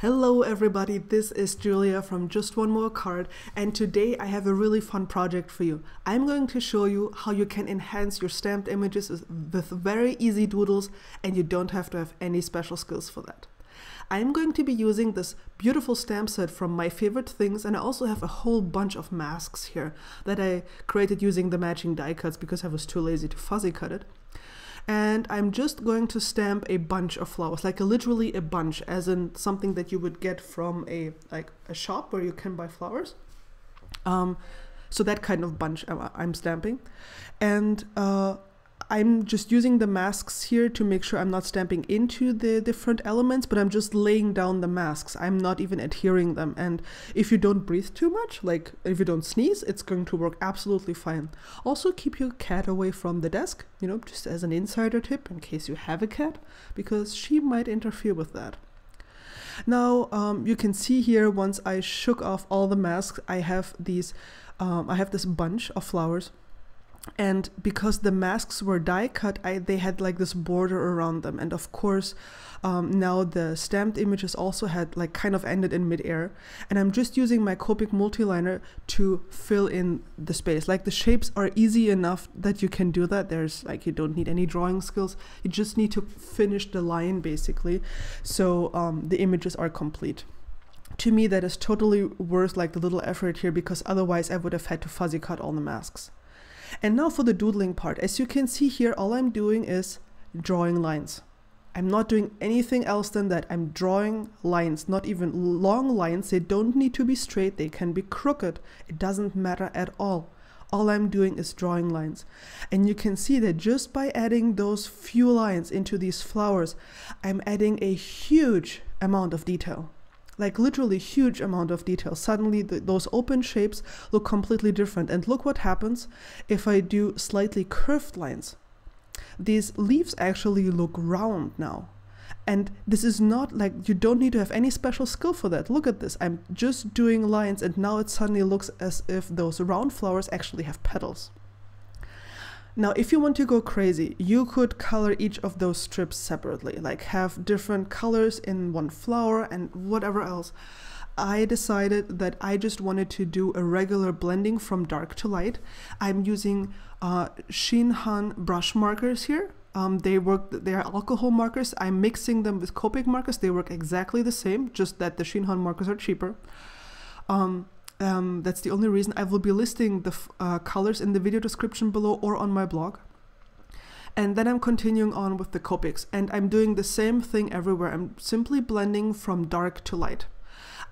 Hello everybody, this is Julia from Just One More Card, and today I have a really fun project for you. I'm going to show you how you can enhance your stamped images with very easy doodles, and you don't have to have any special skills for that. I'm going to be using this beautiful stamp set from My Favorite Things, and I also have a whole bunch of masks here that I created using the matching die cuts because I was too lazy to fuzzy cut it. And I'm just going to stamp a bunch of flowers, like literally a bunch, as in something that you would get from a shop where you can buy flowers. So that kind of bunch I'm stamping. And I'm just using the masks here to make sure I'm not stamping into the different elements, but I'm just laying down the masks. I'm not even adhering them. And if you don't breathe too much, like if you don't sneeze, it's going to work absolutely fine. Also keep your cat away from the desk, you know, just as an insider tip in case you have a cat, because she might interfere with that. Now you can see here, once I shook off all the masks, I have these, I have this bunch of flowers. And because the masks were die cut, they had like this border around them. And of course, now the stamped images also had like kind of ended in midair. And I'm just using my Copic Multiliner to fill in the space. Like the shapes are easy enough that you can do that. There's like, you don't need any drawing skills. You just need to finish the line basically. So the images are complete. To me, that is totally worth like the little effort here, because otherwise I would have had to fuzzy cut all the masks. And now for the doodling part. As you can see here, all I'm doing is drawing lines. I'm not doing anything else than that. I'm drawing lines, not even long lines. They don't need to be straight. They can be crooked. It doesn't matter at all. All I'm doing is drawing lines. And you can see that just by adding those few lines into these flowers, I'm adding a huge amount of detail. Like literally huge amount of detail. Suddenly those open shapes look completely different. And look what happens if I do slightly curved lines. These leaves actually look round now. And this is not like, you don't need to have any special skill for that. Look at this, I'm just doing lines, and now it suddenly looks as if those round flowers actually have petals. Now, if you want to go crazy, you could color each of those strips separately, like have different colors in one flower and whatever else. I decided that I just wanted to do a regular blending from dark to light. I'm using Shinhan brush markers here. They are alcohol markers. I'm mixing them with Copic markers. They work exactly the same, just that the Shinhan markers are cheaper. That's the only reason. I will be listing the colors in the video description below or on my blog. And then I'm continuing on with the Copics, and I'm doing the same thing everywhere. I'm simply blending from dark to light.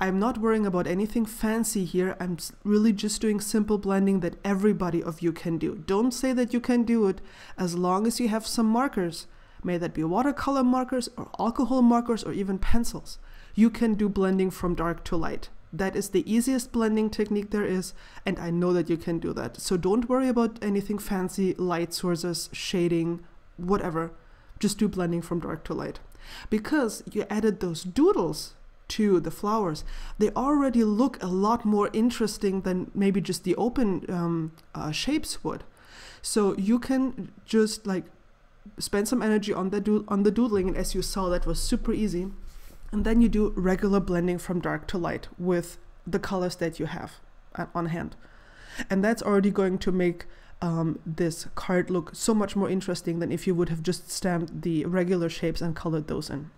I'm not worrying about anything fancy here. I'm really just doing simple blending that everybody of you can do. Don't say that you can do it as long as you have some markers. May that be watercolor markers or alcohol markers or even pencils. You can do blending from dark to light. That is the easiest blending technique there is, and I know that you can do that. So don't worry about anything fancy, light sources, shading, whatever. Just do blending from dark to light. Because you added those doodles to the flowers, they already look a lot more interesting than maybe just the open shapes would. So you can just like spend some energy on the doodling, and as you saw, that was super easy. And then you do regular blending from dark to light with the colors that you have on hand. And that's already going to make this card look so much more interesting than if you would have just stamped the regular shapes and colored those in.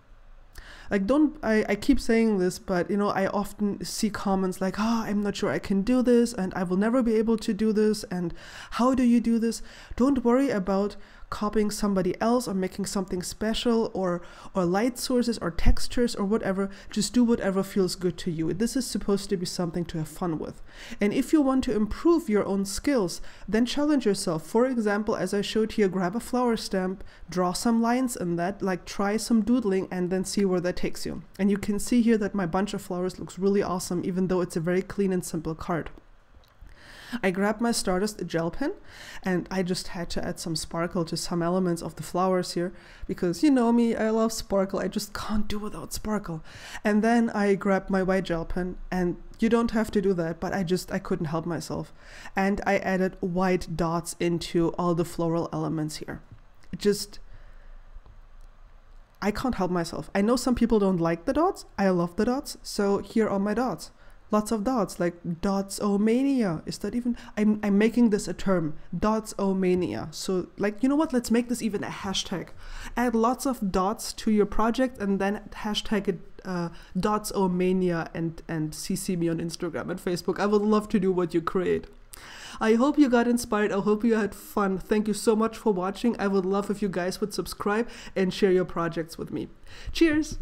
Like, I keep saying this, but you know, I often see comments like, oh, I'm not sure I can do this, and I will never be able to do this, and how do you do this? Don't worry about copying somebody else or making something special or light sources or textures or whatever. Just do whatever feels good to you. This is supposed to be something to have fun with. And if you want to improve your own skills, then challenge yourself. For example, as I showed here, grab a flower stamp, draw some lines in that, like try some doodling, and then see where that takes you. And you can see here that my bunch of flowers looks really awesome, even though it's a very clean and simple card. I grabbed my Stardust gel pen, and I just had to add some sparkle to some elements of the flowers here, because you know me, I love sparkle. I just can't do without sparkle. And then I grabbed my white gel pen, and you don't have to do that, but I couldn't help myself. And I added white dots into all the floral elements here. Just I can't help myself. I know some people don't like the dots. I love the dots. So here are my dots. Lots of dots, like dots-o-mania. Is that even? I'm making this a term, dots-o-mania. So like, you know what? Let's make this even a hashtag. Add lots of dots to your project and then hashtag it dots-o-mania and CC me on Instagram and Facebook. I would love to do what you create. I hope you got inspired. I hope you had fun. Thank you so much for watching. I would love if you guys would subscribe and share your projects with me. Cheers!